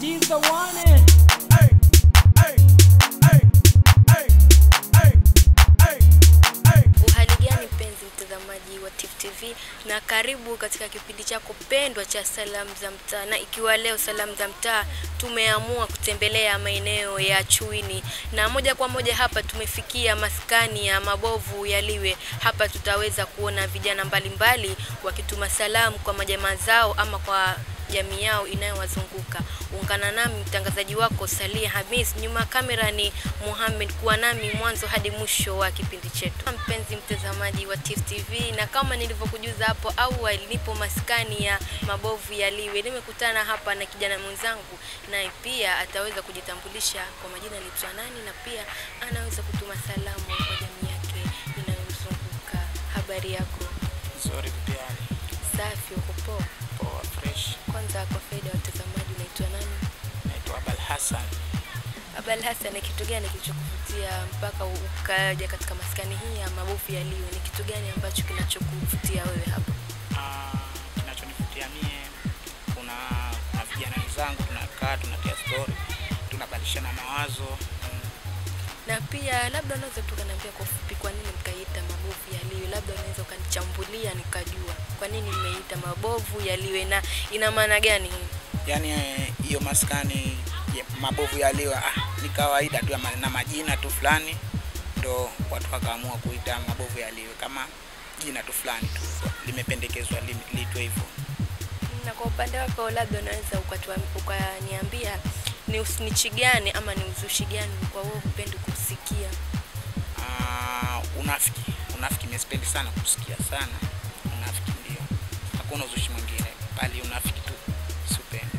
He's the one in. Hey, hey, hey, hey, hey, hey, hey. Uhaligani mpenzi mtazamaji wa TIFU TV na karibu katika kipindi chako pendwa cha salamu za mtaa. Na ikiwa leo salamu za mtaa tumeamua kutembelea maeneo ya Chuini, na moja kwa moja hapa tumefikia maskani ya mabovu yaliwe. Hapa tutaweza kuona vijana mbalimbali wakituma salamu kwa majamaa zao ama kwa jamii yao inayowazunguka. Ungana nami mtangazaji wako Salia Hamisi, nyuma kamera ni Muhammad, kuwa nami mwanzo hadi mwisho wa kipindi chetu. Mpenzi mtazamaji wa TIFU TV, na kama nilivyokujuza hapo awali, nipo maskani ya mabovu yaliwe. Nimekutana hapa na kijana mwenzangu, naye pia ataweza kujitambulisha kwa majina anaitwa nani, na pia anaweza kutuma salamu kwa jamii yake inayomzunguka. Habari yako? Nzuri pia. Safi, uko poa? Poa fresh. Kwanza kwa faida watazamaji, unaitwa nani? Naitwa Abal Hassan. Abal Hassan, ni kitu gani kilichokuvutia mpaka ukaja katika maskani hii ya mabovu yaliwe? Ni kitu gani ambacho kinachokuvutia wewe hapa? Kinachonivutia mie, kuna vijana wenzangu tunakaa tunatia story, tunabadilishana mawazo. Na pia labda unaweza tukaniambia kwa ufupi kwa nini mkaita mabovu yaliwe? Labda unaweza ukanichambulia nikajua kwa nini mmeita mabovu yaliwe na ina maana gani hii? Yaani hiyo maskani ya mabovu yaliwe ni kawaida tu na majina tu fulani, ndio watu wakaamua kuita mabovu yaliwe kama jina tu fulani tu limependekezwa liitwe hivyo. Na kwa upande wako labda unaweza ukaniambia ni usinichi gani ama ni uzushi gani kwa wewe upende kusikia? Unafiki msipendi sana kusikia sana. Unafiki ndio. Hakuna uzushi mwingine, bali unafiki tu sipendi.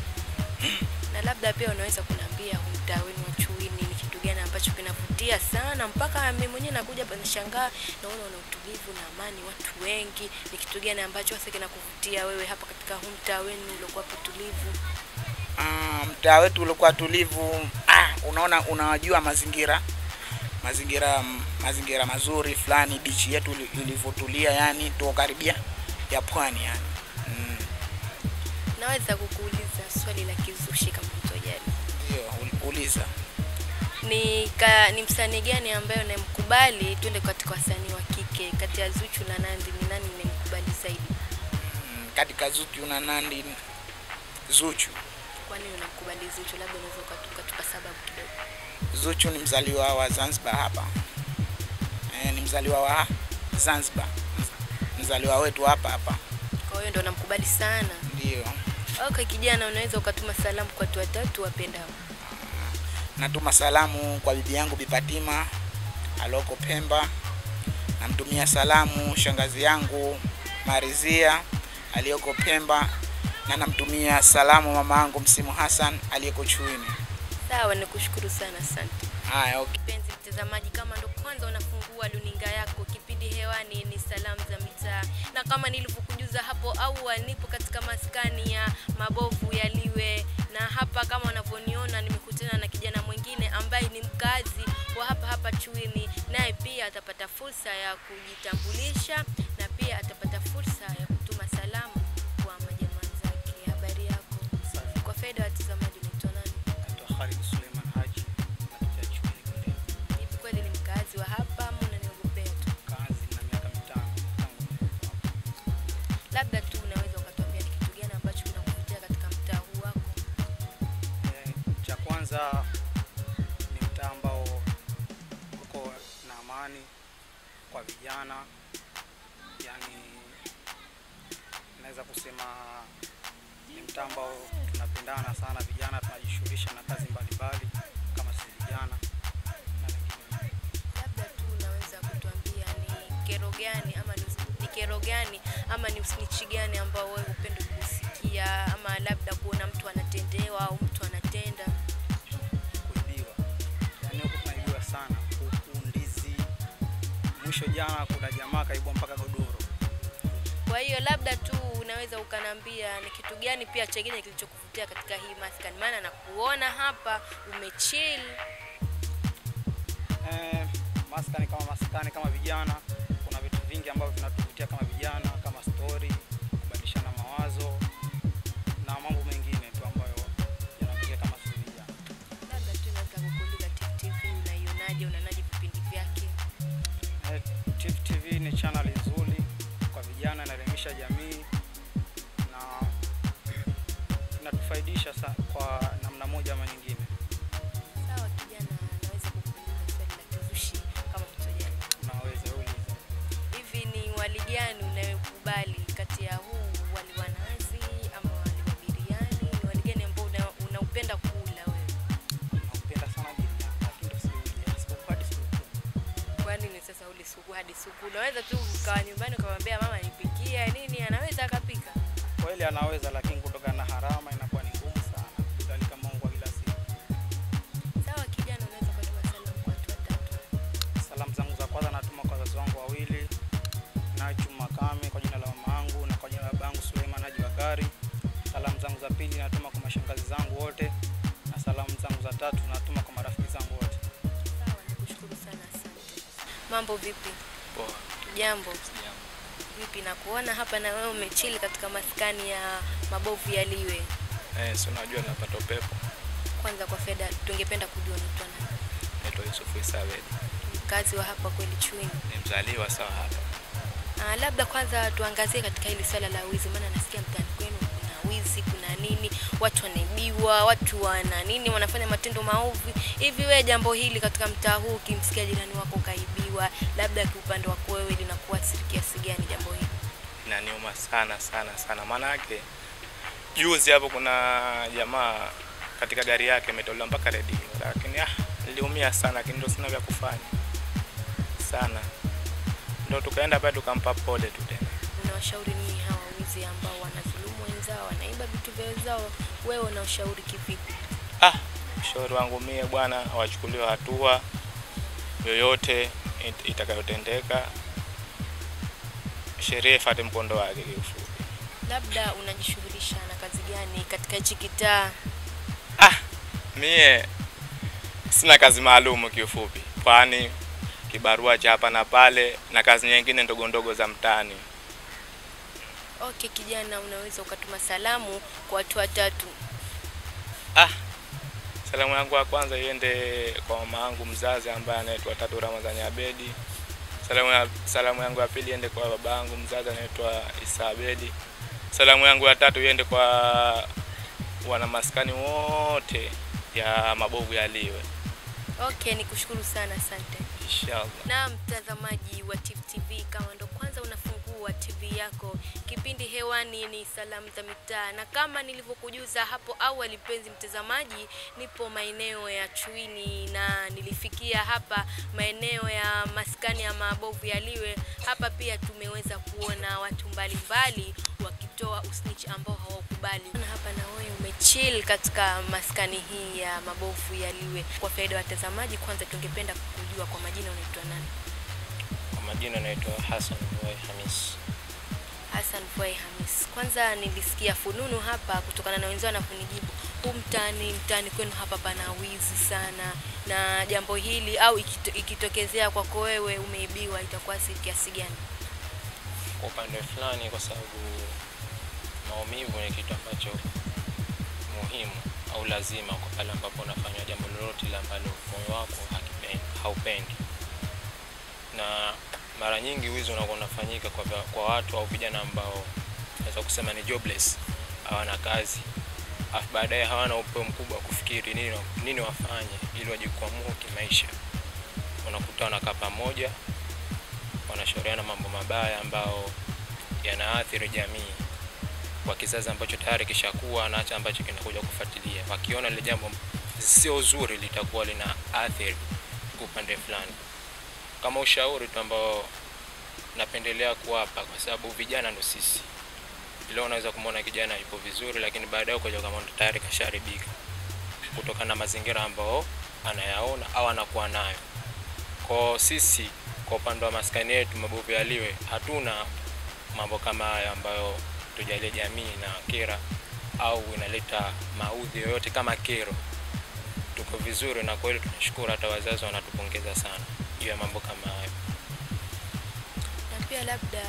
Na labda pia unaweza kuniambia mtaa wenu wa Chuini ni kitu gani ambacho kinavutia sana mpaka mimi mwenyewe nakuja nashangaa, naona una utulivu na amani, watu wengi. Ni kitu gani ambacho hasa kinakuvutia wewe hapa katika mtaa wenu uliokuwa utulivu? Mtaa wetu ulikuwa tulivu. Unaona, unajua mazingira mazuri fulani, beach yetu ilivotulia, yani tu karibia ya pwani yani. Naweza kukuuliza swali la kizushi kama mtojali? Ndio, uliza. Ni msanii gani ambaye unamkubali? Twende katika wasanii wa kike, kati ya Zuchu na Nandy ni nani unamkubali zaidi? Katika Zuchu na Nandy, Zuchu. Kwani unakubali Zuchu? Labda unaweza ukatupa sababu kidogo. Zuchu ni mzaliwa wa Zanzibar hapa. Ni mzaliwa wa Zanzibar. Mzaliwa wetu hapa. Kwa hiyo ndio namkubali sana. Ndio. Okay kijana, unaweza ukatuma salamu kwa watu watatu wapendao? Natuma salamu kwa bibi yangu Bibi Fatima aloko Pemba. Namtumia salamu shangazi yangu Marizia aliyoko Pemba. Na namtumia salamu mamaangu Msimu Hassan aliyeko Chuini. Sawa, nikushukuru sana, asante. Haya, okay. Mpenzi mtazamaji, kama ndo kwanza unafungua luninga yako, kipindi hewani ni salamu za mitaa. Na kama nilivyokujuza hapo awali, nipo katika maskani ya mabovu yaliwe, na hapa kama unavyoniona nimekutana na kijana mwingine ambaye ni mkazi wa hapa Chuini, naye pia atapata fursa ya kujitambulisha na pia atapata fursa ya kutuma salamu. Labda tu unaweza ukatuambia ni kitu gani ambacho kinakuvutia katika mtaa huu wako? Cha kwanza ni mtaa ambao uko na amani kwa vijana. Yaani naweza kusema ni mtaa ambao tunapendana sana vijana, tunajishughulisha na kazi mbalimbali kama si vijana. Labda tu unaweza kutuambia ni kero gani ama ni kero gani ama ni usinichi gani ambao wewe upendo kusikia, ama labda kuona mtu anatendewa au mtu anatenda? Kuibiwa. Yaani huko tunaibiwa sana, kukundizi. Mwisho jana kuna jamaa kaibwa mpaka godoro. Kwa hiyo labda tu unaweza ukaniambia ni kitu gani pia chengine kilichokuvutia katika hii maskani, maana na kuona hapa umechill. Maskani kama vijana, kuna vitu vingi ambavyo vinatuvutia kama vijana. Mawazo na mambo mengine tu ambayo yanatokea kama kuelimisha jamii na natufaidisha kwa namna moja ama nyingine. Sawa kijana, naweza kukuuliza swali la kizushi kama mtoja. Naweza uliza. Hivi ni wali gani unayokubali kati ya huu wali wa nazi ama wali wa biriani? Wali gani ambao unaupenda kula wewe? Naupenda sana biriani, lakini usiulie supu hadi supu. Kwani ni sasa ule supu hadi supu? Unaweza tu ukawa nyumbani ukamwambia mama nipikie nini, anaweza akapika. Kweli anaweza, lakini kutoka na harama inakuwa ni ngumu sana kudali kama kwa kila siku. Sawa kijana, unaweza kutoa salamu kwa watu watatu. Salamu zangu za kwanza natuma kwa wazazi wangu wawili, Nachuma Kame kwa jina la mamangu na kwa jina la babangu Suleiman Haji Bakari. Salamu zangu za pili natuma kwa mashangazi zangu wote, na salamu zangu za tatu natuma kwa marafiki zangu wote. Sawa, nakushukuru sana asante. Mambo vipi? Poa. Jambo. Vipi na kuona hapa na wewe umechili katika maskani ya mabovu ya Liwe? Si unajua napata upepo. Kwanza kwa fedha tungependa kujua mtu ana. Naitwa Isa Abedi. Mkazi wa hapa kweli Chuini. Ni mzaliwa sawa hapa. Labda kwanza tuangazie katika hili swala la wizi, maana nasikia mtaani kwenu kuna wizi, kuna nini, watu wanaibiwa, watu wana nini, wanafanya matendo maovu. Hivi wewe jambo hili katika mtaa huu ukimsikia jirani wako kaibiwa, labda kiupande wako wewe linakuathiri kiasi gani jambo hili? Inaniuma sana sana sana. Maana yake juzi hapo kuna jamaa katika gari yake imetolewa mpaka redio, lakini niliumia sana, lakini ndio sina vya kufanya sana. Ndio tukaenda pale tukampa pole tu tena. Unawashauri nini hawa wizi ambao wanadhulumu wenzao, wanaiba vitu vya wenzao? Wewe unaushauri kipi? Ushauri wangu mie bwana, wachukuliwe hatua yoyote itakayotendeka. Sheria ifuate mkondo wake kiufupi. Labda unajishughulisha na kazi gani katika chikitaa? Mie sina kazi maalum kiufupi. Kwani kibarua cha hapa na pale na kazi nyingine ndogo ndogo za mtaani. Okay kijana, unaweza ukatuma salamu kwa watu watatu. Salamu yangu ya kwanza iende kwa mama yangu mzazi ambaye anaitwa Tatu Ramazani Abedi. Salamu yangu ya pili iende kwa baba yangu mzazi anaitwa Isa Abedi. Salamu yangu ya tatu iende kwa wanamaskani wote ya mabovu ya Liwe. Okay, nikushukuru sana asante. Inshallah. Na mtazamaji wa TIFU TV, kama ndo kwanza unafungua TV yako, kipindi hewani ni salamu za mitaa. Na kama nilivyokujuza hapo awali mpenzi mtazamaji, nipo maeneo ya Chuini na nilifikia hapa maeneo ya maskani ya mabovu ya Liwe. Hapa pia tumeweza kuona watu mbalimbali wakitoa usnitch ambao hawakubali. Na hapa na wewe umechill katika maskani hii ya mabovu ya Liwe. Kwa faida ya watazamaji, kwanza tungependa kukujua kwa majina unaitwa nani? Kwa majina naitwa Hassan wa Kamis. Hassan wa Kamis. Kwanza nilisikia fununu hapa kutokana na wenzao na kunijibu, mtaani kwenu hapa pana wizi sana, na jambo hili au ikitokezea kwako wewe umeibiwa itakuwa kiasi gani? Kwa upande fulani, kwa sababu maumivu ni kitu ambacho muhimu au lazima kwa pale ambapo unafanya jambo lolote la ambalo moyo wako haupendi. Na mara nyingi wizi unafanyika kwa watu au vijana ambao naweza kusema ni jobless, hawana kazi, afu baadaye hawana upeo mkubwa kufikiri nini wafanye ili wajikwamue kimaisha. Unakuta wanakaa pamoja, wanashauriana mambo mabaya ambao yanaathiri jamii kwa kizazi ambacho tayari kishakuwa na acha ambacho kinakuja kufuatilia. Wakiona ile jambo sio zuri litakuwa linaathiri kwa upande fulani. Kama ushauri tu ambao napendelea kuwapa, kwa sababu vijana ndio sisi. Leo unaweza kumwona kijana yupo vizuri, lakini baadaye ukaja kama ndo tayari kasharibika kutokana na mazingira ambayo anayaona au anakuwa nayo. Kwa sisi kwa upande wa maskani yetu mabovu ya Liwe hatuna mambo kama haya ambayo tujalie jamii na kera au inaleta maudhi yoyote kama kero. Tuko vizuri na kweli tunashukuru, hata wazazi wanatupongeza sana juu ya mambo kama haya. Na pia labda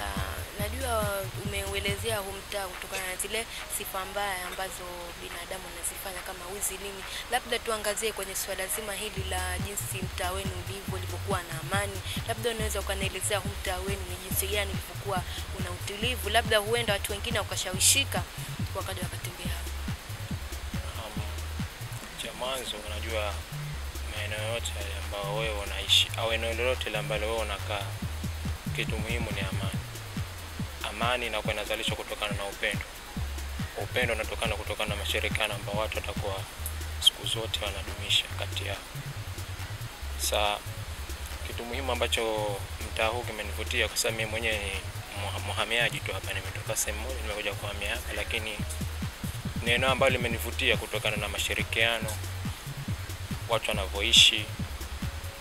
najua umeuelezea humtaa kutokana na zile sifa mbaya ambazo binadamu anazifanya kama wizi nini. Labda tuangazie kwenye swala zima hili la jinsi mtaa wenu ulivyokuwa na amani. Labda unaweza ukanielezea humtaa wenu ni jinsi gani ulivyokuwa una utulivu, labda huenda watu wengine wakashawishika wakaja wakatembea hapo. Cha mwanzo unajua maeneo yote ambayo wewe unaishi au eneo lolote ambalo wewe unakaa, kitu muhimu ni amani. Amani inakuwa inazalishwa kutokana na upendo. Upendo unatokana kutokana na mashirikiano ambayo watu watakuwa siku zote wanadumisha kati yao. Sasa kitu muhimu ambacho mtaa huu kimenivutia, kwa sababu mimi mwenyewe ni mhamiaji tu hapa, nimetoka sehemu moja nimekuja kuhamia hapa, lakini ni eneo ambalo limenivutia kutokana na mashirikiano, watu wanavyoishi,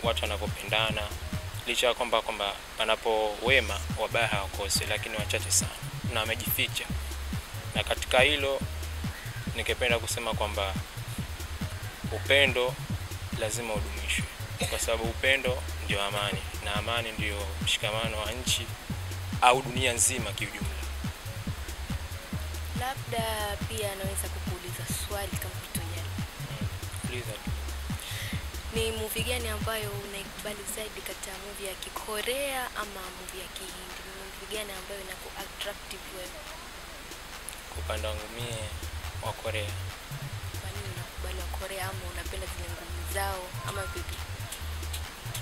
watu wanavyopendana. Licha kwamba panapo wema wabaya hawakosi, lakini wachache sana na wamejificha. Na katika hilo ningependa kusema kwamba upendo lazima udumishwe, kwa sababu upendo ndio amani, na amani ndio mshikamano wa nchi au dunia nzima kwa ujumla. Labda pia naweza kukuuliza swali kama kutojali. Uliza tu. Ni movie gani ambayo unaikubali zaidi kati ya movie ya Kikorea ama movie ya Kihindi? Ni movie gani ambayo inaku attractive wewe? Kwa upande wangu mimi wa Korea. Kwa nini unakubali wa Korea, ama unapenda zile ngumi zao ama vipi?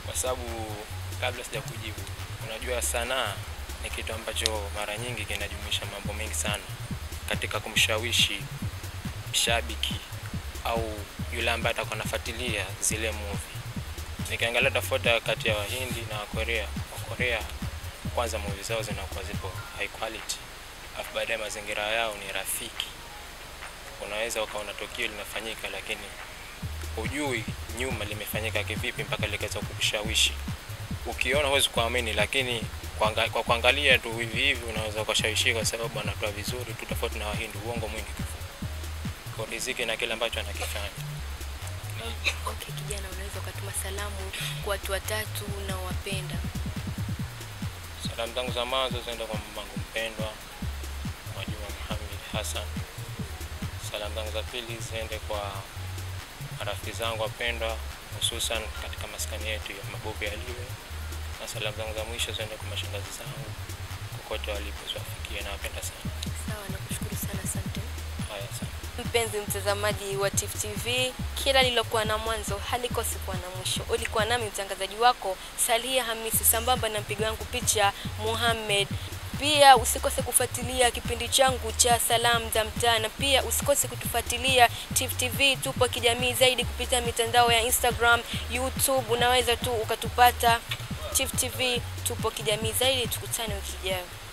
Kwa sababu kabla sija kujibu, unajua sanaa ni kitu ambacho mara nyingi kinajumuisha mambo mengi sana katika kumshawishi shabiki au yule ambaye atakuwa anafuatilia zile movie. Nikiangalia tofauti kati ya Wahindi na Wakorea, Wakorea kwanza movie zao zinakuwa zipo high quality, afu baadaye mazingira yao ni rafiki. Unaweza ukaona tukio linafanyika lakini hujui nyuma limefanyika kivipi mpaka likaweza kukushawishi. Ukiona huwezi kuamini, lakini kwa kuangalia tu hivi hivi unaweza kushawishika, kwa sababu anatoa vizuri tu, tofauti na Wahindi uongo mwingi kwa riziki na kile ambacho anakifanya. Okay, kijana, unaweza ukatuma salamu kwa watu watatu na wapenda. Salamu zangu za mwanzo zinaenda kwa mmangu mpendwa, mwajua Muhammad Hassan. Salamu zangu za pili zinaenda kwa marafiki zangu wapendwa, hususan katika maskani yetu ya Mabovu Aliwe. Na salamu zangu za mwisho zinaenda kwa mashangazi zangu kokote walipofikia, na wapenda sana. Sawa, nakushukuru sana, asante. Haya sana. Mpenzi mtazamaji wa TIFU TV, kila lilokuwa na mwanzo halikosi kuwa na mwisho. Ulikuwa nami mtangazaji wako Salia Hamisi, sambamba na mpiga wangu picha Muhammad. Pia usikose kufuatilia kipindi changu cha Salamu za Mtaani. Pia usikose kutufuatilia TIFU TV, tupo kijamii zaidi kupitia mitandao ya Instagram, YouTube. Unaweza tu ukatupata TIFU TV, tupo kijamii zaidi. Tukutane wiki ijayo.